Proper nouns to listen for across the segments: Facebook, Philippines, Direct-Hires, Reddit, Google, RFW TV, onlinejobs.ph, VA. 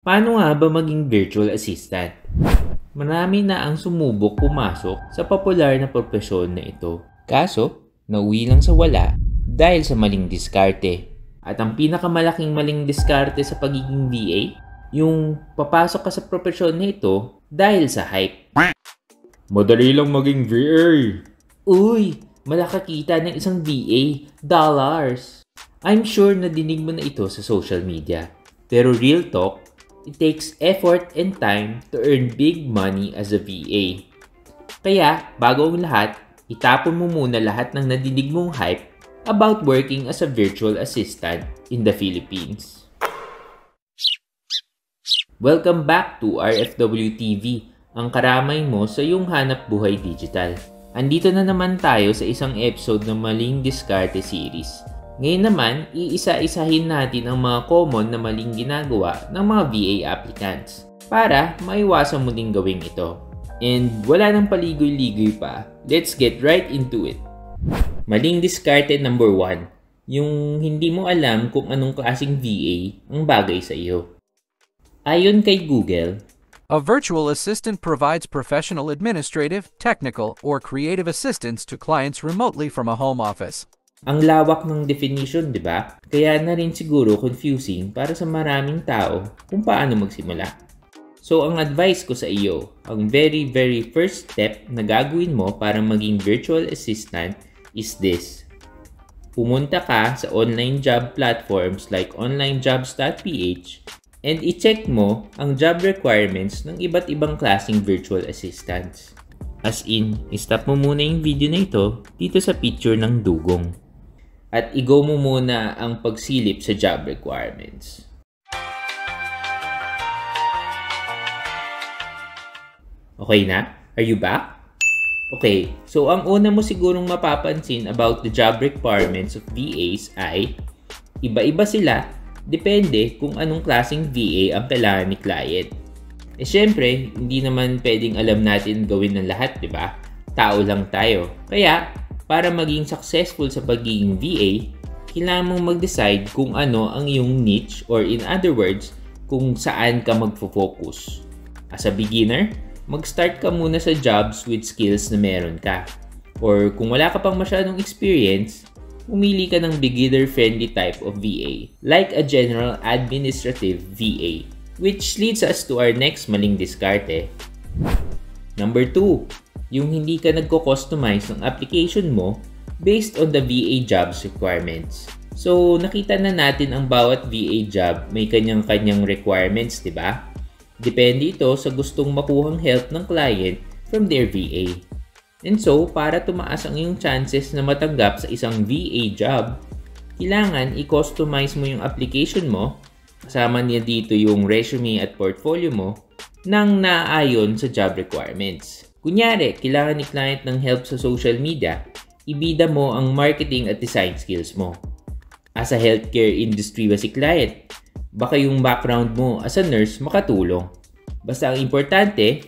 Paano nga ba maging virtual assistant? Marami na ang sumubok pumasok sa popular na propesyon na ito. Kaso, nauwi lang sa wala dahil sa maling diskarte. At ang pinakamalaking maling diskarte sa pagiging VA, yung papasok ka sa propesyon na ito dahil sa hype. Madali lang maging VA. Uy, malakakita ng isang VA, dollars. I'm sure na dinig mo na ito sa social media. Pero real talk, it takes effort and time to earn big money as a VA. Kaya, bago ang lahat, itapon mo muna lahat ng nadinig mong hype about working as a virtual assistant in the Philippines. Welcome back to RFW TV, ang karamay mo sa iyong hanap buhay digital. Andito na naman tayo sa isang episode ng Maling Diskarte series. Ngayon naman, iisa-isahin natin ang mga common na maling ginagawa ng mga VA applicants para maiwasan mo din gawin ito. And wala nang paligoy-ligoy pa, let's get right into it. Maling diskarte number 1, yung hindi mo alam kung anong klaseng VA ang bagay sa iyo. Ayon kay Google, a virtual assistant provides professional administrative, technical, or creative assistance to clients remotely from a home office. Ang lawak ng definition, di ba? Kaya na rin siguro confusing para sa maraming tao kung paano magsimula. So ang advice ko sa iyo, ang very first step na gagawin mo para maging virtual assistant is this. Pumunta ka sa online job platforms like onlinejobs.ph and i-check mo ang job requirements ng iba't ibang klaseng virtual assistants. As in, i-stop mo muna yung video na ito dito sa picture ng dugong. At i-go mo muna ang pagsilip sa job requirements. Okay na? Are you back? Okay, so ang una mo sigurong mapapansin about the job requirements of VAs ay iba-iba sila depende kung anong klaseng VA ang kailangan ni client. Eh syempre, hindi naman pwedeng alam natin gawin ng lahat, di ba? Tao lang tayo. Kaya, para maging successful sa pagiging VA, kailangan mong mag-decide kung ano ang iyong niche or in other words, kung saan ka magfo-focus. As a beginner, mag-start ka muna sa jobs with skills na meron ka. Or kung wala ka pang masyadong experience, umili ka ng beginner-friendly type of VA, like a general administrative VA, which leads us to our next maling diskarte. Number 2. Yung hindi ka nagko-customize ng application mo based on the VA jobs requirements. So, nakita na natin ang bawat VA job may kanyang-kanyang requirements, di ba? Depende ito sa gustong makuhang help ng client from their VA. And so, para tumaas ang iyong chances na matanggap sa isang VA job, kailangan i-customize mo yung application mo, kasama niya dito yung resume at portfolio mo, nang naaayon sa job requirements. Kunyari, kailangan ni client ng help sa social media, ibida mo ang marketing at design skills mo. As a healthcare industry ba si client? Baka yung background mo as a nurse makatulong. Basta ang importante,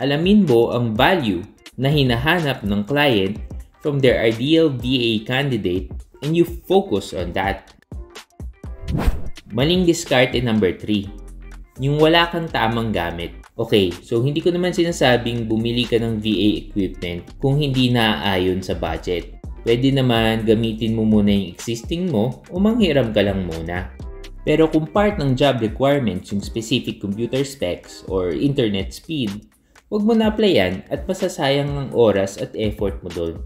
alamin mo ang value na hinahanap ng client from their ideal VA candidate and you focus on that. Maling diskarte number 3, yung wala kang tamang gamit. Okay, so hindi ko naman sinasabing bumili ka ng VA equipment kung hindi naaayon sa budget. Pwede naman gamitin mo muna yung existing mo o manghiram ka lang muna. Pero kung part ng job requirements yung specific computer specs or internet speed, huwag mo na-applyan at masasayang ang oras at effort mo doon.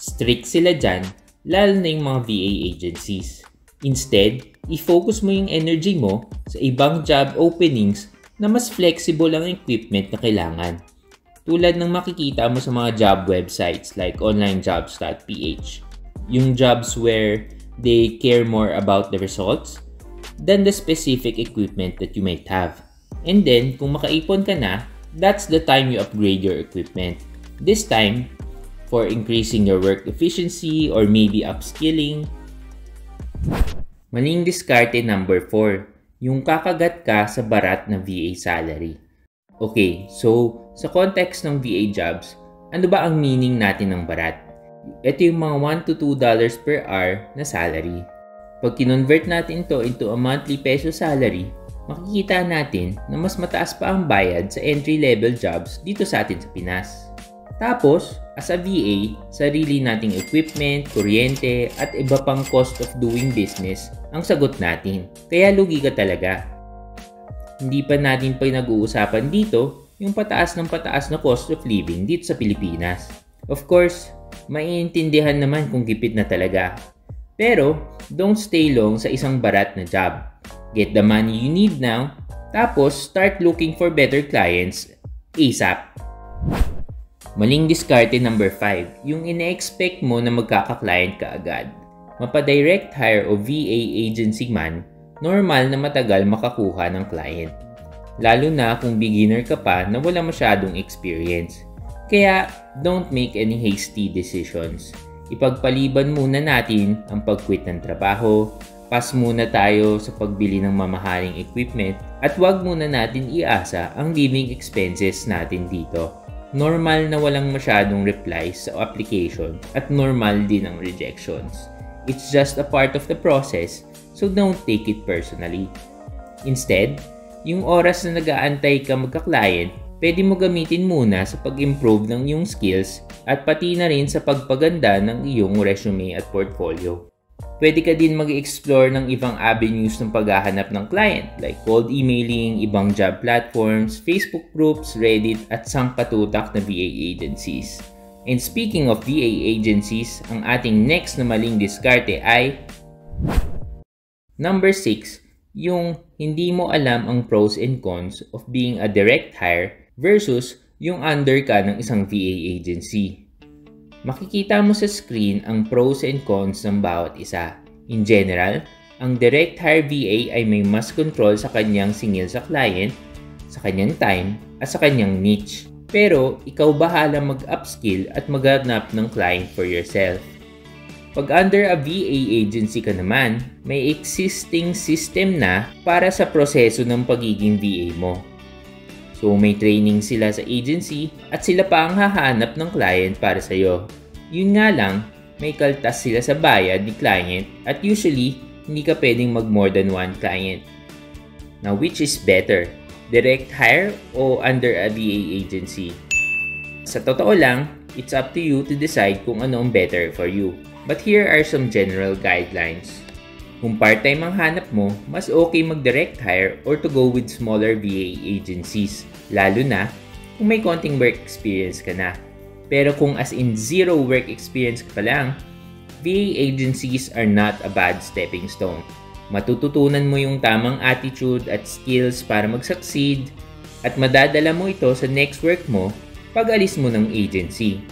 Strict sila dyan, lalo na yung mga VA agencies. Instead, i-focus mo yung energy mo sa ibang job openings na mas flexible ang equipment na kailangan. Tulad ng makikita mo sa mga job websites like onlinejobs.ph. Yung jobs where they care more about the results than the specific equipment that you might have. And then, kung makaipon ka na, that's the time you upgrade your equipment. This time, for increasing your work efficiency or maybe upskilling. Maling diskarte number 4. Yung kakagat ka sa barat ng VA salary. Okay, so sa context ng VA jobs, ano ba ang meaning natin ng barat? Ito yung mga $1 to $2 per hour na salary. Pag kinonvert natin ito into a monthly peso salary, makikita natin na mas mataas pa ang bayad sa entry-level jobs dito sa atin sa Pinas. Tapos, as a VA, sarili nating equipment, kuryente, at iba pang cost of doing business ang sagot natin. Kaya lugi ka talaga. Hindi pa natin pinag-uusapan dito yung pataas ng pataas na cost of living dito sa Pilipinas. Of course, maiintindihan naman kung gipit na talaga. Pero, don't stay long sa isang barat na job. Get the money you need now, tapos start looking for better clients ASAP. Maling diskarte number 5, yung ina-expect mo na magkaka-client ka agad. Mapa-direct hire o VA agency man, normal na matagal makakuha ng client. Lalo na kung beginner ka pa na wala masyadong experience. Kaya, don't make any hasty decisions. Ipagpaliban muna natin ang pag-quit ng trabaho, pas muna tayo sa pagbili ng mamahaling equipment, at wag muna natin iasa ang living expenses natin dito. Normal na walang masyadong replies sa application at normal din ang rejections. It's just a part of the process, so don't take it personally. Instead, yung oras na nag-aantay ka magka-client, pwede mo gamitin muna sa pag-improve ng iyong skills at pati na rin sa pagpaganda ng iyong resume at portfolio. Pwede ka din mag-explore ng ibang avenues ng paghahanap ng client like cold emailing, ibang job platforms, Facebook groups, Reddit at sampatutak na VA agencies. And speaking of VA agencies, ang ating next na maling diskarte ay Number 6, yung hindi mo alam ang pros and cons of being a direct hire versus yung under ka ng isang VA agency. Makikita mo sa screen ang pros and cons ng bawat isa. In general, ang direct hire VA ay may mas control sa kanyang singil sa client, sa kanyang time, at sa kanyang niche. Pero ikaw bahala mag-upskill at maghanap ng client for yourself. Pag under a VA agency ka naman, may existing system na para sa proseso ng pagiging VA mo. So may training sila sa agency at sila pa ang hahanap ng client para sa'yo. Yun nga lang, may kaltas sila sa bayad ni client at usually, hindi ka pwedeng mag more than one client. Now which is better? Direct hire o under a VA agency? Sa totoo lang, it's up to you to decide kung ano ang better for you. But here are some general guidelines. Kung part-time ang hanap mo, mas okay mag-direct hire or to go with smaller VA agencies, lalo na kung may konting work experience ka na. Pero kung as in zero work experience ka pa lang, VA agencies are not a bad stepping stone. Matututunan mo yung tamang attitude at skills para mag-succeed at madadala mo ito sa next work mo pag alis mo ng agency.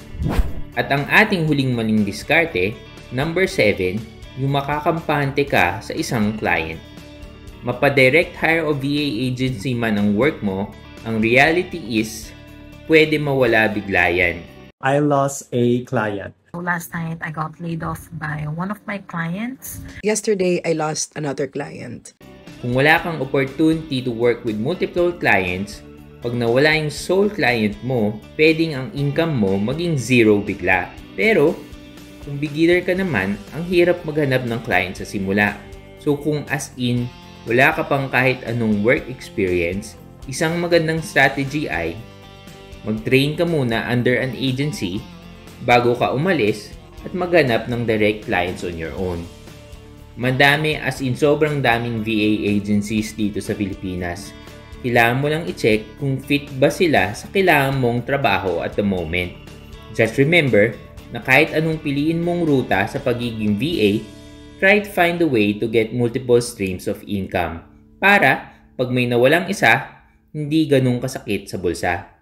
At ang ating huling maling diskarte, number 7, yung makakampante ka sa isang client. Mapa-direct hire o VA agency man ang work mo, ang reality is, pwede mawala bigla yan. I lost a client. Last night, I got laid off by one of my clients. Yesterday, I lost another client. Kung wala kang opportunity to work with multiple clients, pag nawala yung sole client mo, pwedeng ang income mo maging zero bigla. Pero, kung beginner ka naman, ang hirap maghanap ng client sa simula. So kung as in, wala ka pang kahit anong work experience, isang magandang strategy ay mag-train ka muna under an agency bago ka umalis at maghanap ng direct clients on your own. Madami as in sobrang daming VA agencies dito sa Pilipinas. Kailangan mo lang i-check kung fit ba sila sa kailangan mong trabaho at the moment. Just remember, na kahit anong piliin mong ruta sa pagiging VA, try to find a way to get multiple streams of income para pag may nawalang isa, hindi ganun kasakit sa bulsa.